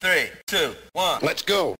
3, 2, 1. Let's go.